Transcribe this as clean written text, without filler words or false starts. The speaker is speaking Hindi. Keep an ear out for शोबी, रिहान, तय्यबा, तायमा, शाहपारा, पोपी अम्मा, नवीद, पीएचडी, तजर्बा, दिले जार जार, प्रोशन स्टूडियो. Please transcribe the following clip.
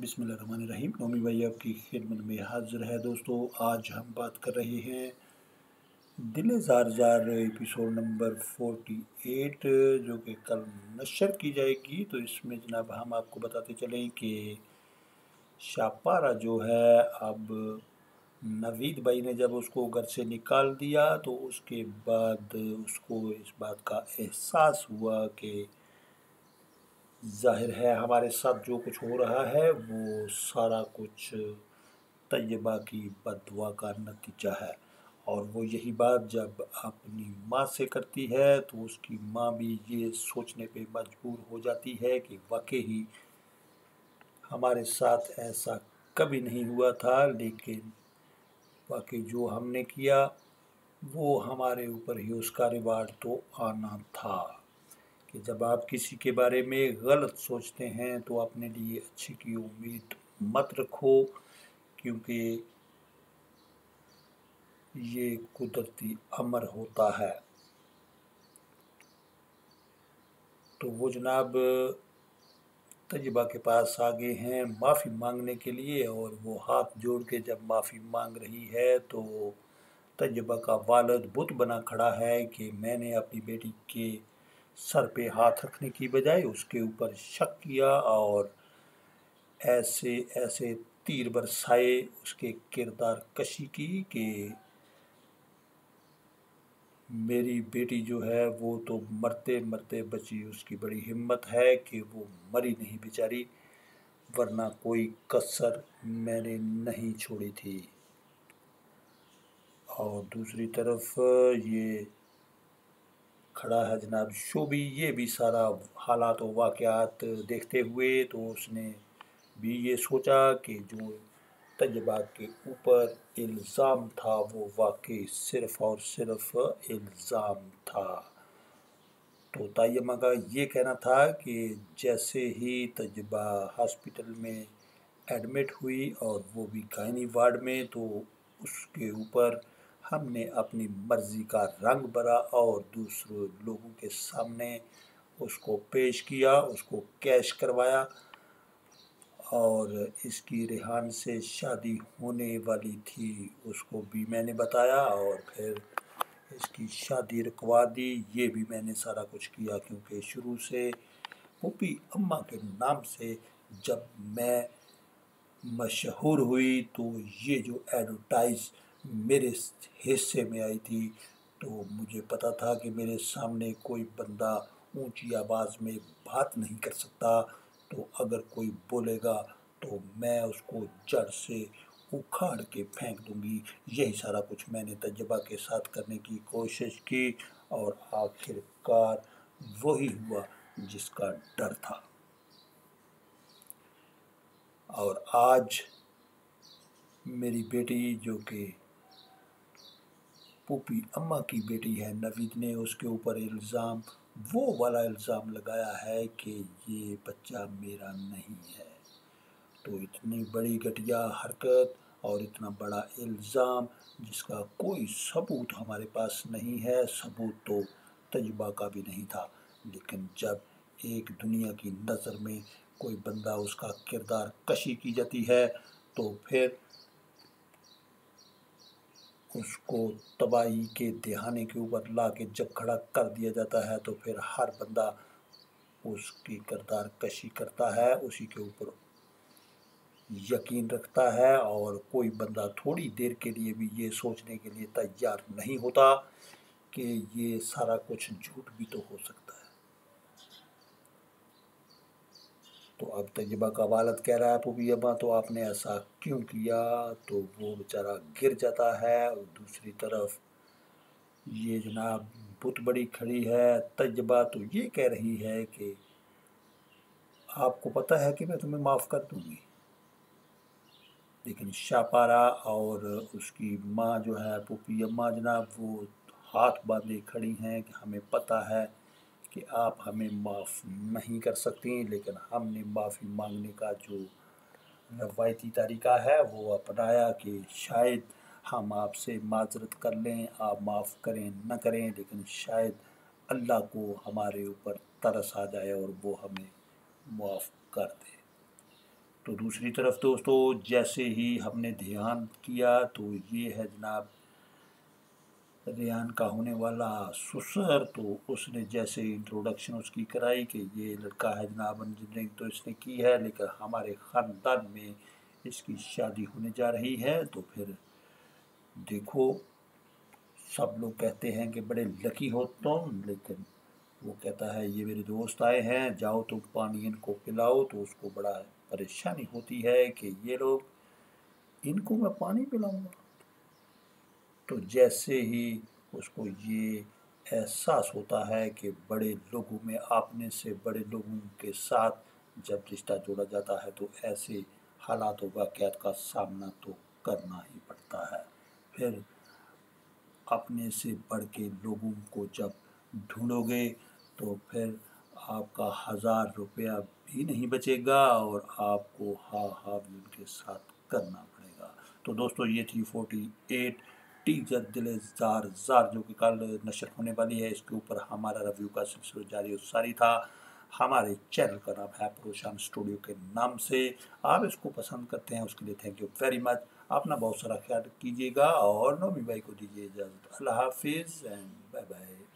बिस्मिल्लाहिर्रहमानिर्रहीम। नौमी भाई आपकी खिदमत में हाजिर है। दोस्तों, आज हम बात कर रहे हैं दिले जार जार एपिसोड नंबर 48 जो कि कल नशर की जाएगी। तो इसमें जनाब हम आपको बताते चलें कि शाहपारा जो है, अब नवीद भाई ने जब उसको घर से निकाल दिया तो उसके बाद उसको इस बात का एहसास हुआ कि जाहिर है हमारे साथ जो कुछ हो रहा है वो सारा कुछ तय्यबा की बददुआ का नतीजा है। और वो यही बात जब अपनी माँ से करती है तो उसकी माँ भी ये सोचने पे मजबूर हो जाती है कि वाकई ही हमारे साथ ऐसा कभी नहीं हुआ था, लेकिन वाकई जो हमने किया वो हमारे ऊपर ही उसका रिवार्ड तो आना था। कि जब आप किसी के बारे में गलत सोचते हैं तो अपने लिए अच्छे की उम्मीद मत रखो, क्योंकि ये कुदरती अमर होता है। तो वो जनाब तजर्बा के पास आ गए हैं माफ़ी मांगने के लिए, और वो हाथ जोड़ के जब माफ़ी मांग रही है तो तजर्बा का वालिद बुत बना खड़ा है कि मैंने अपनी बेटी के सर पे हाथ रखने की बजाय उसके ऊपर शक किया और ऐसे ऐसे तीर बरसाए, उसके किरदार कशी की कि मेरी बेटी जो है वो तो मरते मरते बची। उसकी बड़ी हिम्मत है कि वो मरी नहीं बेचारी, वरना कोई कसर मैंने नहीं छोड़ी थी। और दूसरी तरफ ये खड़ा है जनाब शोबी, ये भी सारा हालात और वाक़यात देखते हुए तो उसने भी ये सोचा कि जो तजर्बा के ऊपर इल्ज़ाम था वो वाकई सिर्फ़ और सिर्फ़ इल्ज़ाम था। तो तायमा का ये कहना था कि जैसे ही तजर्बा हॉस्पिटल में एडमिट हुई और वो भी गायनी वार्ड में, तो उसके ऊपर हमने अपनी मर्ज़ी का रंग भरा और दूसरे लोगों के सामने उसको पेश किया, उसको कैश करवाया और इसकी रिहान से शादी होने वाली थी उसको भी मैंने बताया और फिर इसकी शादी रुकवा दी। ये भी मैंने सारा कुछ किया, क्योंकि शुरू से पोपी अम्मा के नाम से जब मैं मशहूर हुई तो ये जो एडवर्टाइज़ मेरे हिस्से में आई थी तो मुझे पता था कि मेरे सामने कोई बंदा ऊंची आवाज़ में बात नहीं कर सकता, तो अगर कोई बोलेगा तो मैं उसको जड़ से उखाड़ के फेंक दूंगी। यही सारा कुछ मैंने तजर्बा के साथ करने की कोशिश की और आखिरकार वही हुआ जिसका डर था। और आज मेरी बेटी जो कि पोपी अम्मा की बेटी है, नवीद ने उसके ऊपर इल्ज़ाम, वो वाला इल्ज़ाम लगाया है कि ये बच्चा मेरा नहीं है। तो इतनी बड़ी घटिया हरकत और इतना बड़ा इल्ज़ाम जिसका कोई सबूत हमारे पास नहीं है। सबूत तो तजर्बा का भी नहीं था, लेकिन जब एक दुनिया की नज़र में कोई बंदा उसका किरदार कशी की जाती है तो फिर उसको तबाही के दहाने के ऊपर ला के जब खड़ा कर दिया जाता है तो फिर हर बंदा उसकी किरदार कशी करता है, उसी के ऊपर यकीन रखता है और कोई बंदा थोड़ी देर के लिए भी ये सोचने के लिए तैयार नहीं होता कि ये सारा कुछ झूठ भी तो हो सकता है। तो अब तजर्बा का वालिद कह रहा है पोपी अम्मा तो आपने ऐसा क्यों किया, तो वो बेचारा गिर जाता है। और दूसरी तरफ ये जनाब बुत बड़ी खड़ी है तजर्बा, तो ये कह रही है कि आपको पता है कि मैं तुम्हें माफ़ कर दूँगी, लेकिन शाहपारा और उसकी माँ जो है पोपी अम्मा जनाब वो हाथ बांधे खड़ी हैं कि हमें पता है कि आप हमें माफ़ नहीं कर सकती, लेकिन हमने माफ़ी मांगने का जो रवायती तरीका है वो अपनाया कि शायद हम आपसे माजरत कर लें, आप माफ़ करें न करें, लेकिन शायद अल्लाह को हमारे ऊपर तरस आ जाए और वो हमें माफ़ कर दे। तो दूसरी तरफ दोस्तों जैसे ही हमने ध्यान किया तो ये है जनाब रिहान का होने वाला ससुर। तो उसने जैसे इंट्रोडक्शन उसकी कराई कि ये लड़का है जनाब इंजीनियरिंग तो इसने की है लेकिन हमारे ख़ानदान में इसकी शादी होने जा रही है। तो फिर देखो सब लोग कहते हैं कि बड़े लकी हो तुम, लेकिन वो कहता है ये मेरे दोस्त आए हैं, जाओ तुम पानी इनको पिलाओ। तो उसको बड़ा परेशानी होती है कि ये लोग इनको मैं पानी पिलाऊंगा। तो जैसे ही उसको ये एहसास होता है कि बड़े लोगों में अपने से बड़े लोगों के साथ जब रिश्ता जोड़ा जाता है तो ऐसे हालात वाक़यात का सामना तो करना ही पड़ता है। फिर अपने से बढ़ के लोगों को जब ढूंढोगे तो फिर आपका 1000 रुपया भी नहीं बचेगा और आपको हा भी उनके साथ करना पड़ेगा। तो दोस्तों ये थी 48 टीजर दिले जार जार जो कि कल नशर होने वाली है। इसके ऊपर हमारा रिव्यू का सिलसिला जारी सारी था। हमारे चैनल का नाम है प्रोशन स्टूडियो के नाम से। आप इसको पसंद करते हैं उसके लिए थैंक यू वेरी मच। अपना बहुत सारा ख्याल कीजिएगा और नवीद भाई को दीजिए इजाज़त। अल्लाह हाफिज़ एंड बाय बाय।